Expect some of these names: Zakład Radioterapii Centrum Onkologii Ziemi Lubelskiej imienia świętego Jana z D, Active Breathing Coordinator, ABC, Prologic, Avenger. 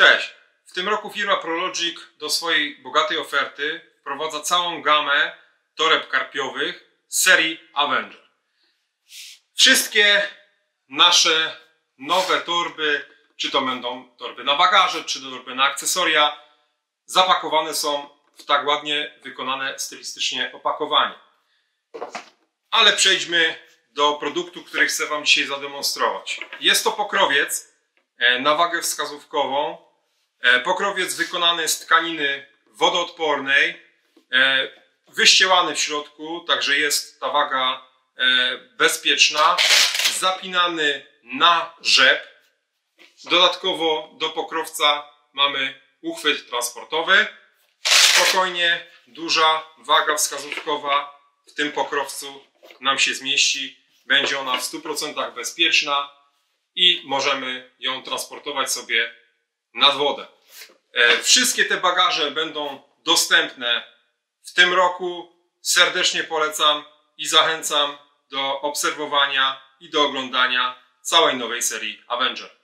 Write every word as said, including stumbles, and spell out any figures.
Cześć! W tym roku firma Prologic do swojej bogatej oferty wprowadza całą gamę toreb karpiowych z serii Avenger. Wszystkie nasze nowe torby, czy to będą torby na bagaże, czy to torby na akcesoria, zapakowane są w tak ładnie wykonane stylistycznie opakowanie. Ale przejdźmy do produktu, który chcę Wam dzisiaj zademonstrować. Jest to pokrowiec na wagę wskazówkową. Pokrowiec wykonany z tkaniny wodoodpornej, wyścielany w środku, także jest ta waga bezpieczna, zapinany na rzep. Dodatkowo do pokrowca mamy uchwyt transportowy. Spokojnie duża waga wskazówkowa w tym pokrowcu nam się zmieści. Będzie ona w stu procentach bezpieczna i możemy ją transportować sobie nad wodę. Wszystkie te bagaże będą dostępne w tym roku. Serdecznie polecam i zachęcam do obserwowania i do oglądania całej nowej serii Avenger.